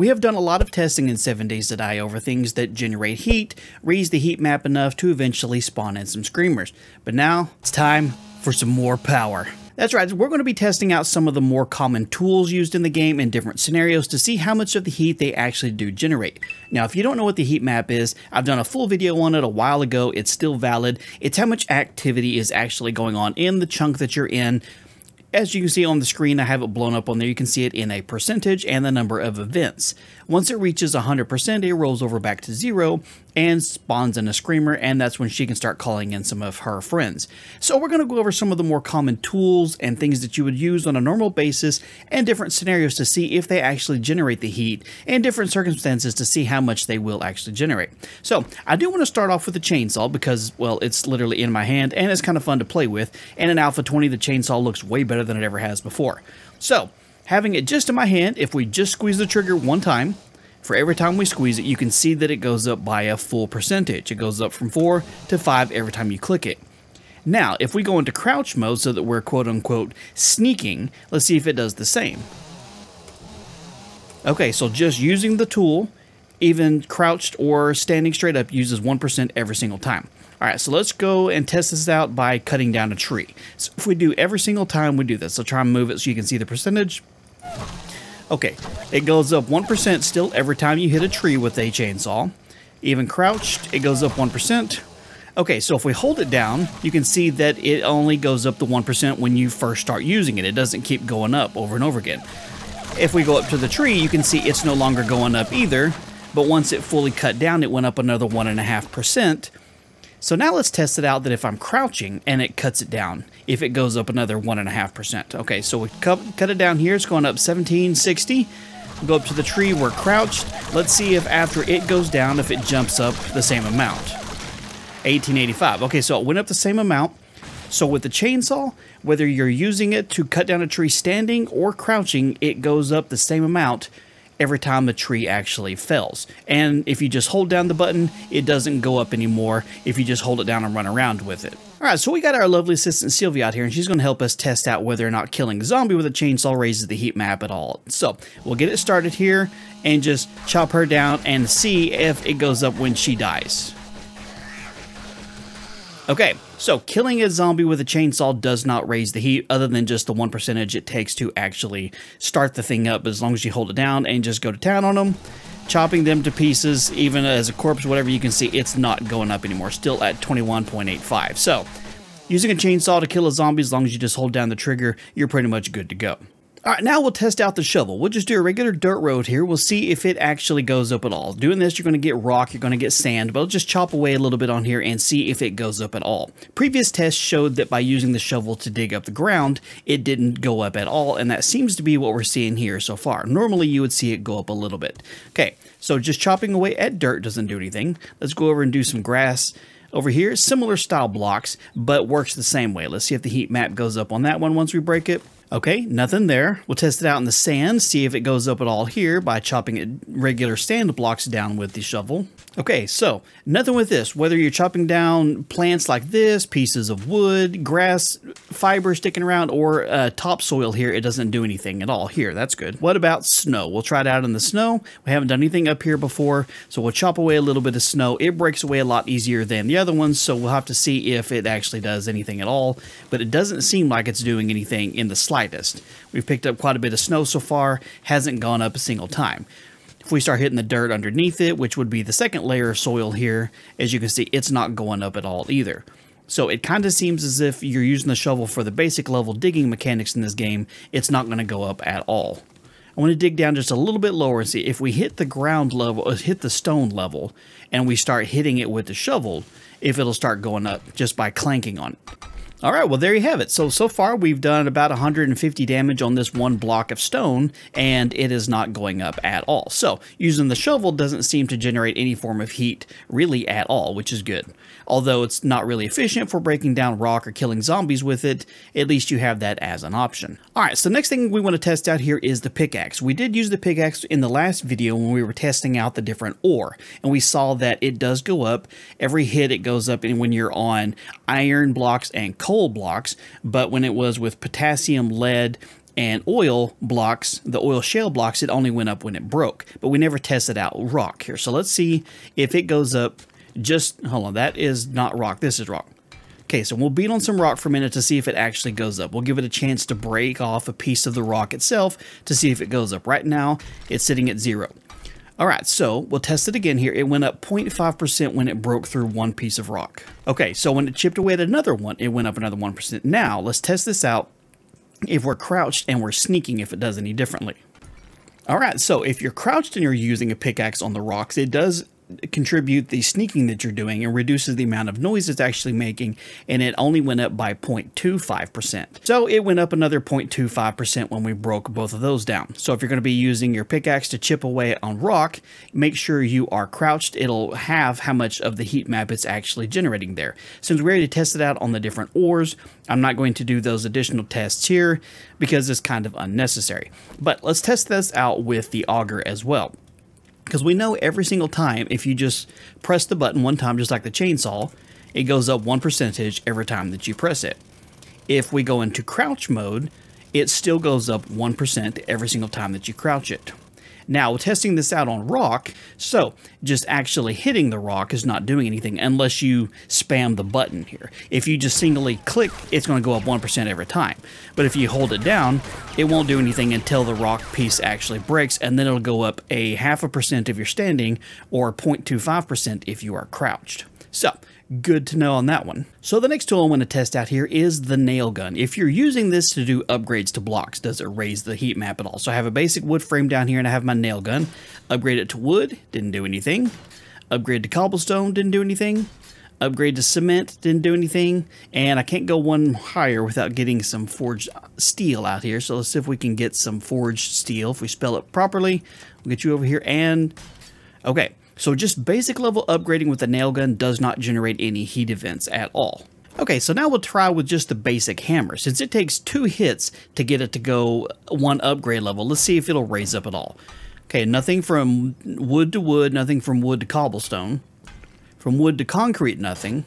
We have done a lot of testing in 7 Days to Die over things that generate heat, reads the heat map enough to eventually spawn in some screamers. But now, it's time for some more power. That's right, we're going to be testing out some of the more common tools used in the game in different scenarios to see how much of the heat they actually do generate. Now, if you don't know what the heat map is, I've done a full video on it a while ago. It's still valid. It's how much activity is actually going on in the chunk that you're in. As you can see on the screen, I have it blown up on there. You can see it in a percentage and the number of events. Once it reaches 100%, it rolls over back to 0 and spawns in a screamer, and that's when she can start calling in some of her friends. So we're going to go over some of the more common tools and things that you would use on a normal basis and different scenarios to see if they actually generate the heat and different circumstances to see how much they will actually generate. So I do want to start off with the chainsaw because, well, it's literally in my hand and it's kind of fun to play with. And in Alpha 20, the chainsaw looks way better than it ever has before. So having it just in my hand, if we just squeeze the trigger one time, for every time we squeeze it, you can see that it goes up by a full percentage. It goes up from 4 to 5 every time you click it. Now, if we go into crouch mode so that we're quote unquote sneaking, let's see if it does the same. Okay, so just using the tool, even crouched or standing straight up, uses 1% every single time. All right, so let's go and test this out by cutting down a tree. So if we do every single time we do this, I'll try and move it so you can see the percentage. Okay, it goes up 1% still every time you hit a tree with a chainsaw. Even crouched, it goes up 1%. Okay, so if we hold it down, you can see that it only goes up the 1% when you first start using it. It doesn't keep going up over and over again. If we go up to the tree, you can see it's no longer going up either, but once it fully cut down, it went up another 1.5%. So now let's test it out that if I'm crouching and it cuts it down, if it goes up another 1.5%. Okay, so we cut it down here. It's going up 1760. We'll go up to the tree. We're crouched. Let's see if after it goes down, if it jumps up the same amount. 1885. Okay, so it went up the same amount. So with the chainsaw, whether you're using it to cut down a tree standing or crouching, it goes up the same amount every time the tree actually fells. And if you just hold down the button, it doesn't go up anymore if you just hold it down and run around with it. All right, so we got our lovely assistant Sylvia out here, and she's gonna help us test out whether or not killing a zombie with a chainsaw raises the heat map at all. So we'll get it started here and just chop her down and see if it goes up when she dies. Okay, so killing a zombie with a chainsaw does not raise the heat other than just the 1% it takes to actually start the thing up, as long as you hold it down and just go to town on them, chopping them to pieces, even as a corpse, whatever. You can see it's not going up anymore, still at 21.85. So using a chainsaw to kill a zombie, as long as you just hold down the trigger, you're pretty much good to go. All right, now we'll test out the shovel. We'll just do a regular dirt road here. We'll see if it actually goes up at all. Doing this, you're going to get rock, you're going to get sand, but I'll just chop away a little bit on here and see if it goes up at all. Previous tests showed that by using the shovel to dig up the ground, it didn't go up at all, and that seems to be what we're seeing here so far. Normally, you would see it go up a little bit. Okay, so just chopping away at dirt doesn't do anything. Let's go over and do some grass. Over here, similar style blocks, but works the same way. Let's see if the heat map goes up on that one once we break it. Okay, nothing there. We'll test it out in the sand, see if it goes up at all here by chopping it regular sand blocks down with the shovel. Okay, so nothing with this. Whether you're chopping down plants like this, pieces of wood, grass, fiber sticking around, or topsoil here, it doesn't do anything at all here. That's good. What about snow? We'll try it out in the snow. We haven't done anything up here before, so we'll chop away a little bit of snow. It breaks away a lot easier than the other ones, so we'll have to see if it actually does anything at all, but it doesn't seem like it's doing anything in the slightest. We've picked up quite a bit of snow so far, hasn't gone up a single time. If we start hitting the dirt underneath it, which would be the second layer of soil here, as you can see, it's not going up at all either. So it kind of seems as if you're using the shovel for the basic level digging mechanics in this game. It's not going to go up at all. I want to dig down just a little bit lower and see if we hit the ground level, or hit the stone level, and we start hitting it with the shovel, if it'll start going up just by clanking on it. All right, well, there you have it. So far, we've done about 150 damage on this one block of stone, and it is not going up at all. So using the shovel doesn't seem to generate any form of heat really at all, which is good. Although it's not really efficient for breaking down rock or killing zombies with it, at least you have that as an option. All right, so next thing we want to test out here is the pickaxe. We did use the pickaxe in the last video when we were testing out the different ore, and we saw that it does go up. Every hit, it goes up, and when you're on iron blocks and coal blocks, but when it was with potassium, lead, and oil blocks, the oil shale blocks, it only went up when it broke, but we never tested out rock here. So let's see if it goes up. Just hold on, that is not rock, this is rock. Okay, so we'll beat on some rock for a minute to see if it actually goes up. We'll give it a chance to break off a piece of the rock itself to see if it goes up. Right now, it's sitting at 0. All right, so we'll test it again here. It went up 0.5% when it broke through one piece of rock. Okay, so when it chipped away at another one, it went up another 1%. Now, let's test this out if we're crouched and we're sneaking, if it does any differently. All right, so if you're crouched and you're using a pickaxe on the rocks, it does contribute the sneaking that you're doing and reduces the amount of noise it's actually making, and it only went up by 0.25%. So it went up another 0.25% when we broke both of those down. So if you're going to be using your pickaxe to chip away on rock, make sure you are crouched. It'll have how much of the heat map it's actually generating there. Since we already tested out on the different ores, I'm not going to do those additional tests here because it's kind of unnecessary. But let's test this out with the auger as well, because we know every single time, if you just press the button one time, just like the chainsaw, it goes up 1% every time that you press it. If we go into crouch mode, it still goes up 1% every single time that you crouch it. Now, we're testing this out on rock, so just actually hitting the rock is not doing anything unless you spam the button here. If you just singly click, it's going to go up 1% every time. But if you hold it down, it won't do anything until the rock piece actually breaks, and then it'll go up 0.5% if you're standing or 0.25% if you are crouched. So, good to know on that one. So the next tool I want to test out here is the nail gun. If you're using this to do upgrades to blocks, does it raise the heat map at all? So I have a basic wood frame down here and I have my nail gun. Upgrade it to wood, didn't do anything. Upgrade to cobblestone, didn't do anything. Upgrade to cement, didn't do anything. And I can't go one higher without getting some forged steel out here. So let's see if we can get some forged steel. If we spell it properly, we'll get you over here and okay. So just basic level upgrading with the nail gun does not generate any heat events at all. Okay, so now we'll try with just the basic hammer. Since it takes 2 hits to get it to go 1 upgrade level, let's see if it'll raise up at all. Okay, nothing from wood to wood, nothing from wood to cobblestone. From wood to concrete, nothing.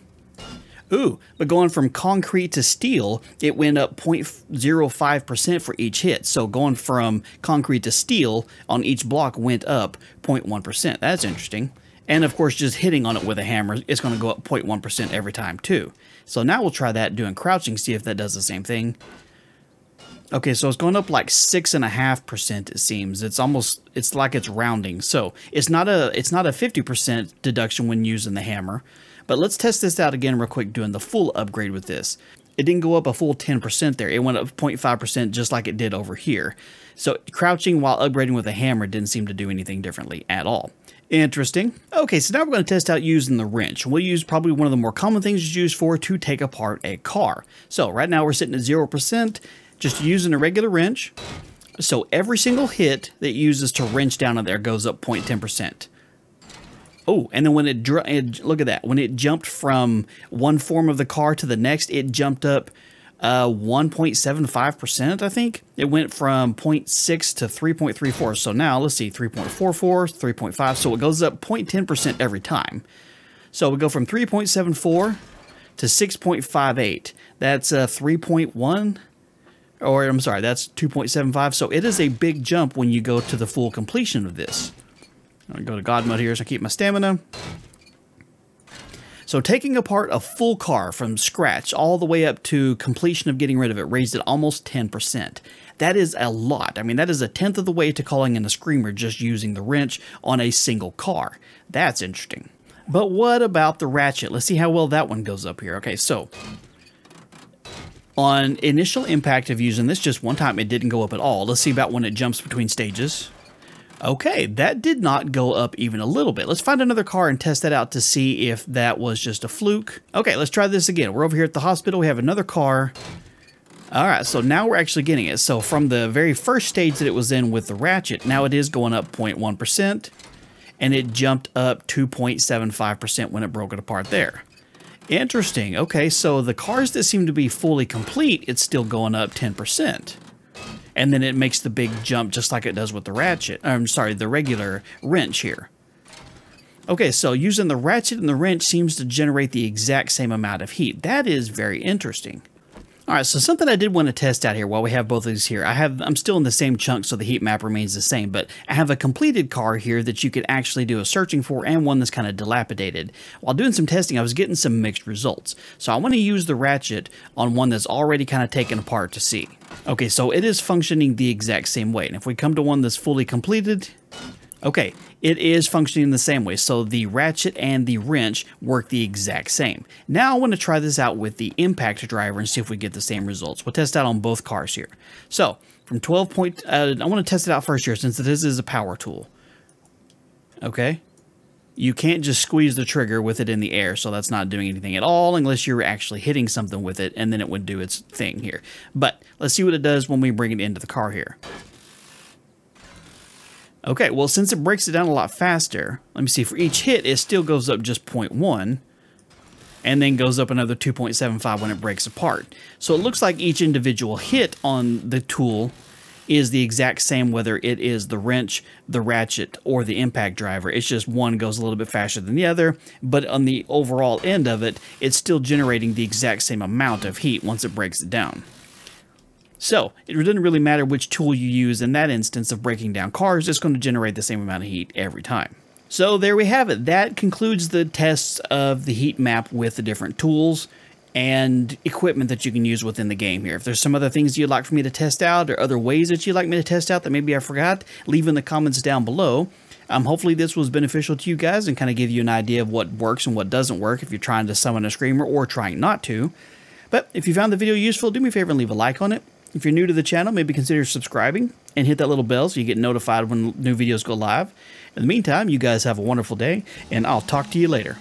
Ooh, but going from concrete to steel, it went up 0.05% for each hit. So going from concrete to steel on each block went up 0.1%. That's interesting. And of course, just hitting on it with a hammer, it's going to go up 0.1% every time too. So now we'll try that doing crouching, see if that does the same thing. Okay, so it's going up like 6.5%, it seems. It's almost, it's like it's rounding. So it's not a 50% deduction when using the hammer. But let's test this out again real quick doing the full upgrade with this. It didn't go up a full 10% there. It went up 0.5% just like it did over here. So crouching while upgrading with a hammer didn't seem to do anything differently at all. Interesting. Okay, so now we're going to test out using the wrench. We'll use probably one of the more common things it's used for, to take apart a car. So right now we're sitting at 0%, just using a regular wrench. So every single hit that it uses to wrench down on there goes up 0.10%. Oh, and then when it look at that, when it jumped from one form of the car to the next, it jumped up 1.75%, I think. It went from 0.6 to 3.34. So now let's see, 3.44, 3.5. So it goes up 0.10% every time. So we go from 3.74 to 6.58. That's 3.1. Or I'm sorry, that's 2.75. So it is a big jump when you go to the full completion of this. I'm going to go to God mode here so I keep my stamina. So taking apart a full car from scratch all the way up to completion of getting rid of it raised it almost 10%. That is a lot. I mean, that is a 10th of the way to calling in a screamer just using the wrench on a single car. That's interesting. But what about the ratchet? Let's see how well that one goes up here. Okay, so on initial impact of using this just one time, it didn't go up at all. Let's see about when it jumps between stages. Okay, that did not go up even a little bit. Let's find another car and test that out to see if that was just a fluke. Okay, let's try this again. We're over here at the hospital. We have another car. All right, so now we're actually getting it. So from the very first stage that it was in with the ratchet, now it is going up 0.1%, and it jumped up 2.75% when it broke it apart there. Interesting. Okay, so the cars that seem to be fully complete, it's still going up 10%. And then it makes the big jump just like it does with the ratchet. I'm sorry, the regular wrench here. Okay, so using the ratchet and the wrench seems to generate the exact same amount of heat. That is very interesting. All right, so something I did want to test out here while we have both of these here, I'm still in the same chunk, so the heat map remains the same, but I have a completed car here that you could actually do a searching for and one that's kind of dilapidated. While doing some testing, I was getting some mixed results. So I want to use the ratchet on one that's already kind of taken apart to see. Okay, so it is functioning the exact same way. And if we come to one that's fully completed, okay, it is functioning the same way, so the ratchet and the wrench work the exact same. Now I want to try this out with the impact driver and see if we get the same results. We'll test out on both cars here. So from 12 point, I want to test it out first here since this is a power tool. Okay, you can't just squeeze the trigger with it in the air, so that's not doing anything at all unless you're actually hitting something with it, and then it would do its thing here. But let's see what it does when we bring it into the car here. Okay, well, since it breaks it down a lot faster, let me see, for each hit, it still goes up just 0.1 and then goes up another 2.75 when it breaks apart. So it looks like each individual hit on the tool is the exact same, whether it is the wrench, the ratchet, or the impact driver. It's just one goes a little bit faster than the other, but on the overall end of it, it's still generating the exact same amount of heat once it breaks it down. So it doesn't really matter which tool you use in that instance of breaking down cars, it's going to generate the same amount of heat every time. So there we have it. That concludes the tests of the heat map with the different tools and equipment that you can use within the game here. If there's some other things you'd like for me to test out or other ways that you'd like me to test out that maybe I forgot, leave in the comments down below. Hopefully this was beneficial to you guys and kind of give you an idea of what works and what doesn't work if you're trying to summon a screamer or trying not to. But if you found the video useful, do me a favor and leave a like on it. If you're new to the channel, maybe consider subscribing and hit that little bell so you get notified when new videos go live. In the meantime, you guys have a wonderful day, and I'll talk to you later.